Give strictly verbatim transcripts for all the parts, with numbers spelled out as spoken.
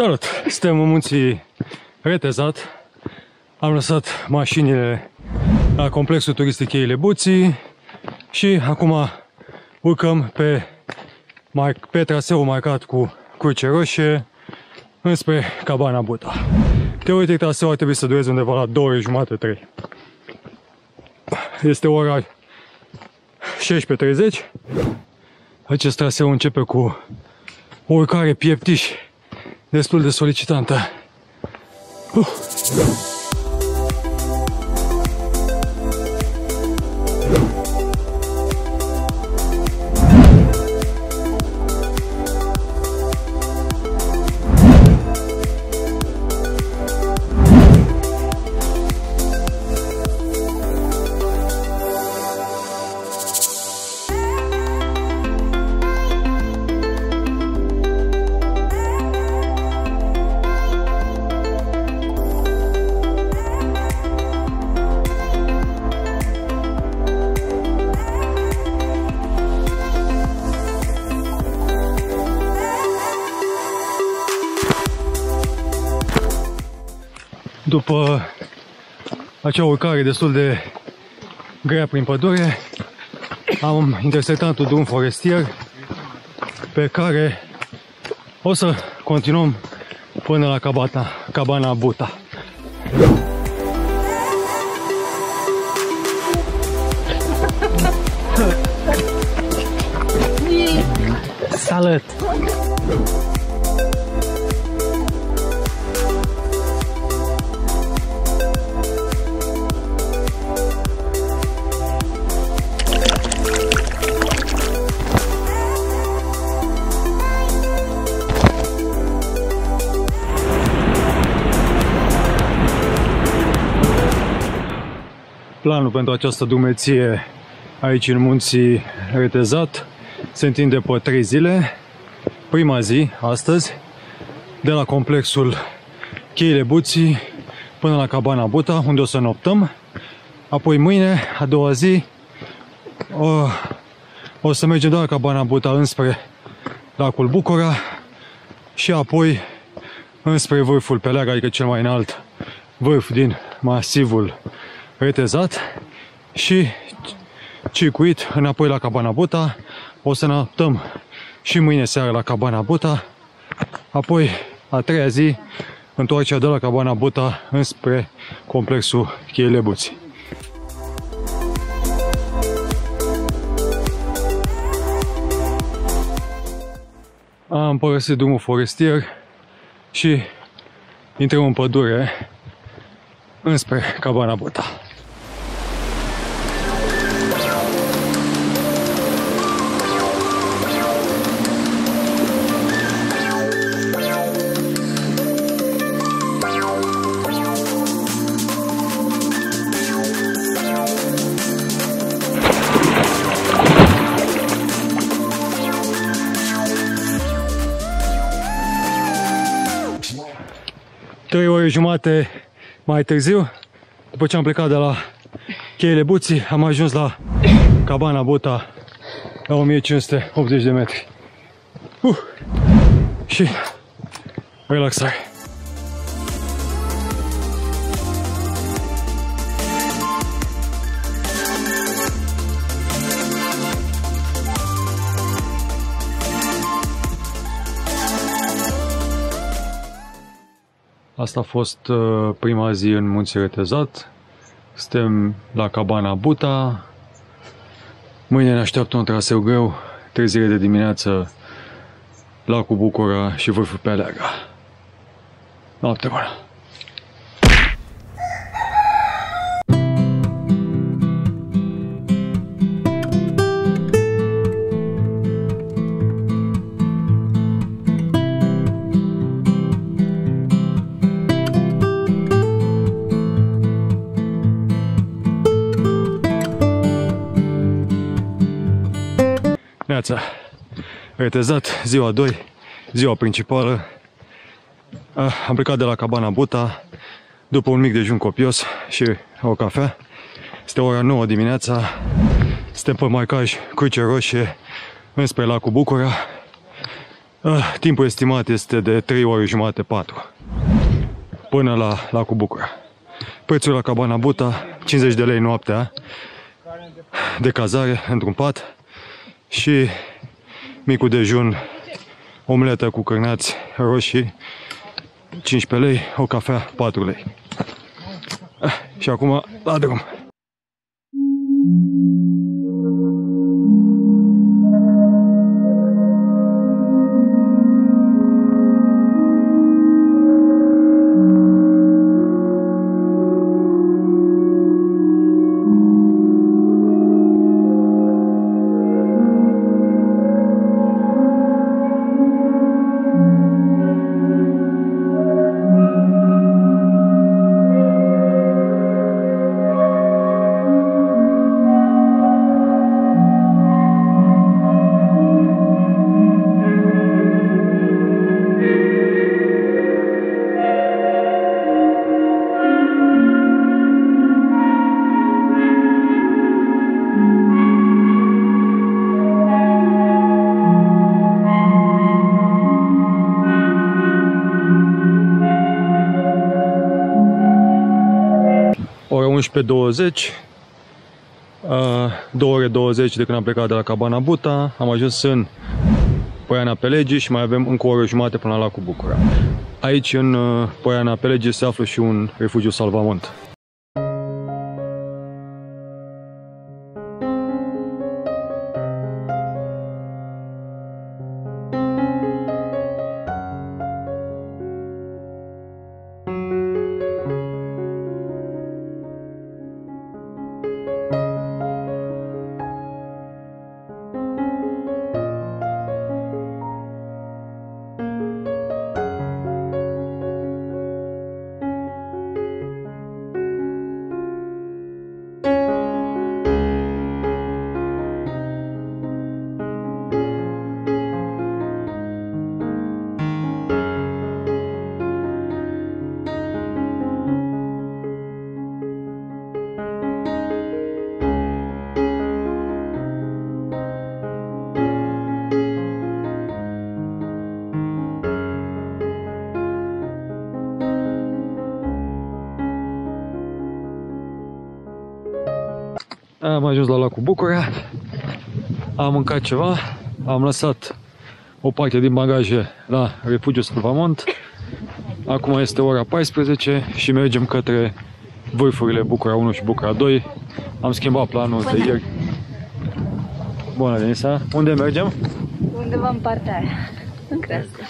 Salut! Suntem în Munții Retezat. Am lăsat mașinile la complexul turistic Cheile Buții și acum urcăm pe, pe traseul marcat cu cruce roșie înspre Cabana Buta. Teoretic traseul ar trebui să dureze undeva la două ore jumate, trei. Este ora șaisprezece treizeci. Acest traseu începe cu o urcare pieptiș destul de solicitantă. Uh. După acea urcare destul de grea prin pădure, am intersectat un drum forestier pe care o să continuăm până la Cabana, Cabana Buta. Salut! Planul pentru această drumeție aici în Munții Retezat se întinde pe trei zile. Prima zi, astăzi, de la complexul Cheile Buții până la Cabana Buta, unde o să noptăm. Apoi mâine, a doua zi, o, o să mergem doar la Cabana Buta înspre lacul Bucura și apoi înspre vârful Peleaga, adică cel mai înalt vârf din masivul Retezat, și circuit înapoi la Cabana Buta. O să noptăm și mâine seara la Cabana Buta, apoi a treia zi întoarcerea de la Cabana Buta înspre complexul Cheile Buții. Am părăsit drumul forestier și intrăm în pădure înspre Cabana Buta. Trei ore jumate mai târziu, după ce am plecat de la Cheile Buții, am ajuns la Cabana Buta la o mie cinci sute optzeci de metri. Uh! Și relaxare. Asta a fost prima zi în Munții Retezat. Suntem la Cabana Buta. Mâine ne așteaptă un traseu greu, trezire de dimineață, lacul Bucura și vârful Peleaga. Noapte bună! Neața, Retezat, ziua doi, ziua principală. Am plecat de la Cabana Buta după un mic dejun copios și o cafea. Este ora nouă dimineața, suntem pe marcaj Cruce Roșie înspre lacul Bucura. Uh, timpul estimat este de trei ore jumate, patru, până la lacul Bucura. Prețul la Cabana Buta, cincizeci de lei noaptea, de cazare într-un pat și micul dejun, omletă cu cârnați roșii, cincisprezece lei, o cafea, patru lei. Uh, și acum la drum. ora unsprezece douăzeci, două ore douăzeci de când am plecat de la Cabana Buta, am ajuns în Poiana Pelegi și mai avem încă o oră jumate până la lacul Bucura. Aici, în Poiana Pelegi, se află și un refugiu Salvamont. Am ajuns la lacul Bucura, am mâncat ceva, am lăsat o parte din bagaje la Refugiul Salvamont. Acum este ora paisprezece și mergem către vârfurile Bucura unu și Bucura doi. Am schimbat planul de ieri. Bună, Denisa! Unde mergem? Undeva în partea aia, în crească.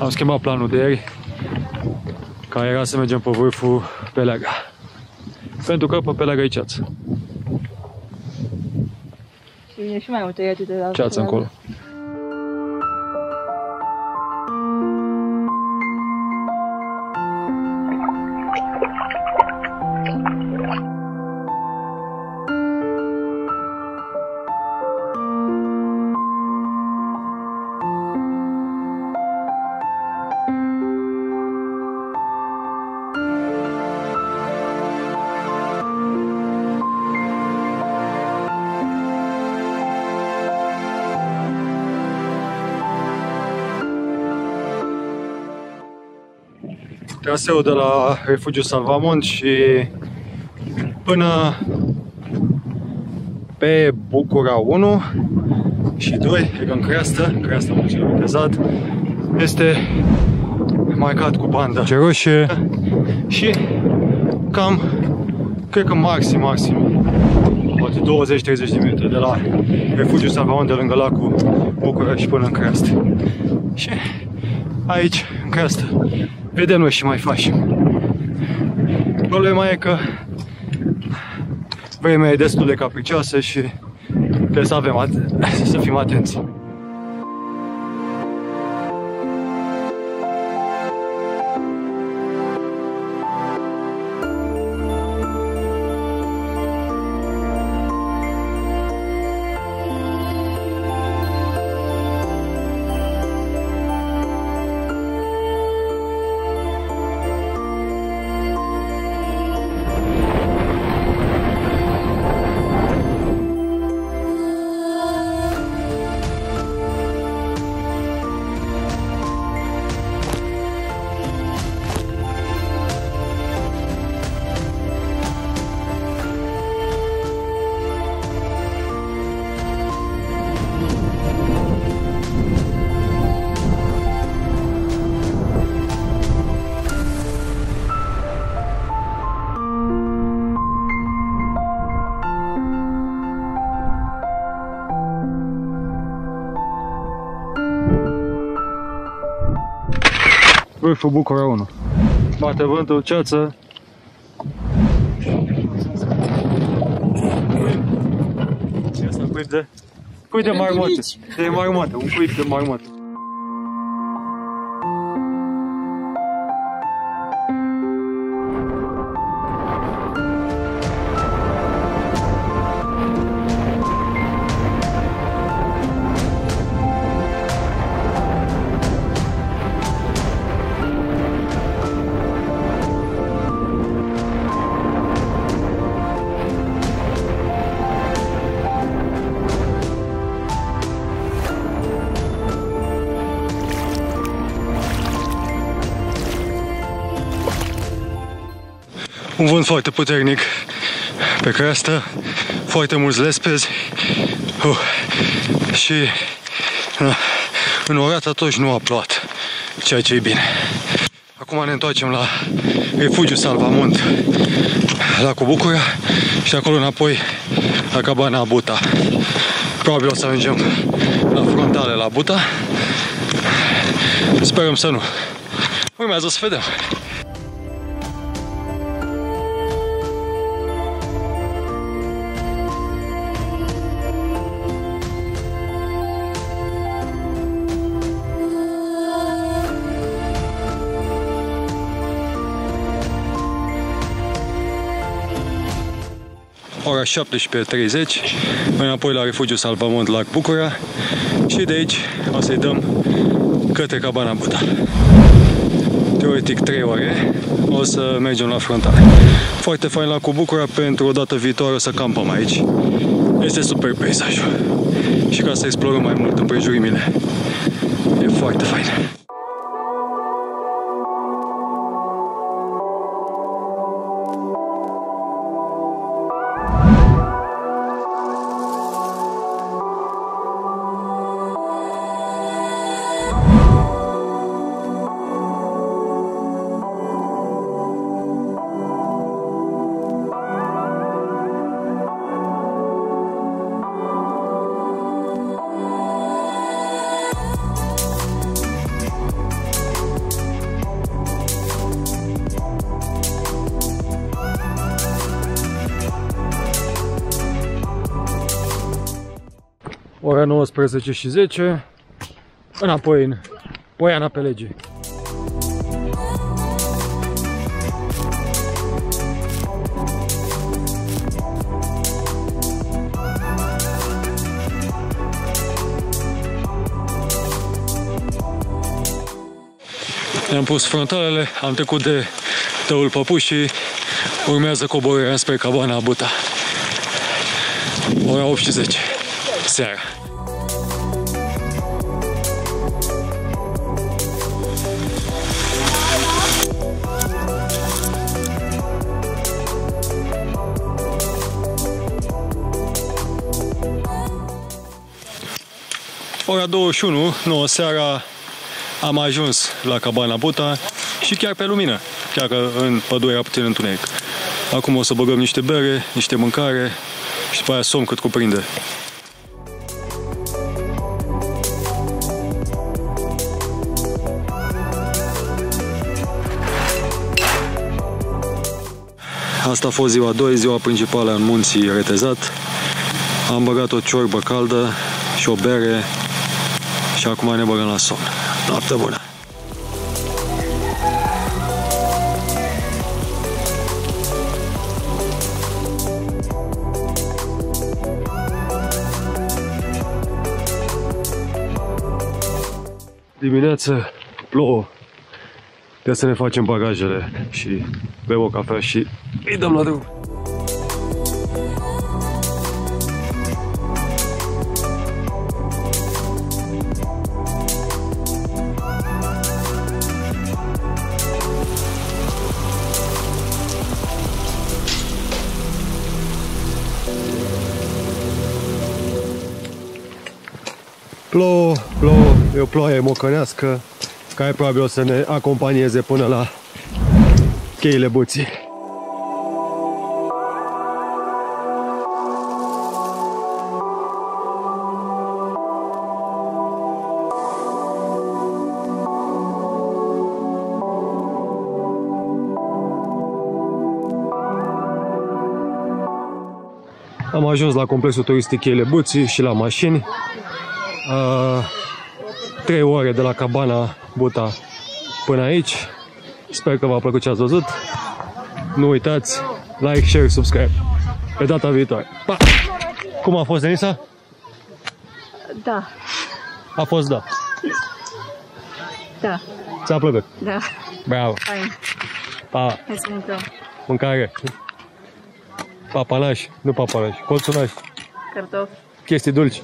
Am schimbat planul de ieri, care era să mergem pe vârful Peleaga. Pentru că pe Peleaga e ceață. E și mai multe iatite de ceață încolo. Traseul de la Refugiul Salvamont și până pe Bucura unu și doi, în creastă, creastă Munții Retezat, este marcat cu banda ceroșie și cam, cred că maxim, maxim, poate douăzeci-treizeci de minute de la Refugiul Salvamont de lângă lacul Bucura și până în creastă. Și aici, în creastă, vedem noi ce mai facem. Problema e că vremea e destul de capricioasă și trebuie să avem să fim atenți. Râful Bucura unu. Bate vântul, ceață. Ce asta, cuib de? Cuib de marmote. De marmote, un cuib de marmote. Un vânt foarte puternic pe creastă, foarte mulți lespezi uh, și uh, în Orat atunci nu a plouat, ceea ce e bine. Acum ne întoarcem la Refugiul Salvamont, la Bucura și de acolo înapoi la Cabana Buta. Probabil o să ajungem la frontale la Buta, sperăm să nu. Urmează să vedem. Ora șaptesprezece treizeci, înapoi la Refugiul Salvamont, Lac Bucura, și de aici o să-i dăm către Cabana Buta. Teoretic trei ore, o să mergem la frontal. Foarte fain Lacul Bucura, pentru o dată viitoare o să campăm aici. Este super peisajul și ca să explorăm mai mult împrejurimile. E foarte fain. Ora nouăsprezece și zece, înapoi în Poiana Pelegi. Ne-am pus frontalele, am trecut de Tăul Păpușii, urmează coborârea spre Cabana Buta. Ora opt și zece, seara. Ora douăzeci și unu, nouă seara, am ajuns la Cabana Buta și chiar pe lumină, chiar că în pădure era puțin întuneric. Acum o să băgăm niște bere, niște mâncare și după aia somn cât cuprinde. Asta a fost ziua a doua, ziua principală în Munții Retezat. Am băgat o ciorbă caldă și o bere și acum ne băgăm la somn. Noapte bună! Dimineața plouă. Trebuie să ne facem bagajele și bem o cafea și îi dăm la drum. Plouă, plouă, e o ploaie mocănească care probabil o să ne acompanieze până la Cheile Buții. Am ajuns la complexul turistic Cheile Buții și la mașini. Trei ore de la Cabana Buta până aici. Sper că v-a plăcut ce ați văzut. Nu uitați, like, share, subscribe. Pe data viitoare. Pa! Cum a fost, Denisa? Da. A fost da. Da. Ți-a plăcut? Da. Bravo. Fain. Pa. Hai să mâncăm. Mâncare. Papanași, nu papanași, colțunași. Cartofi. Chestii dulci.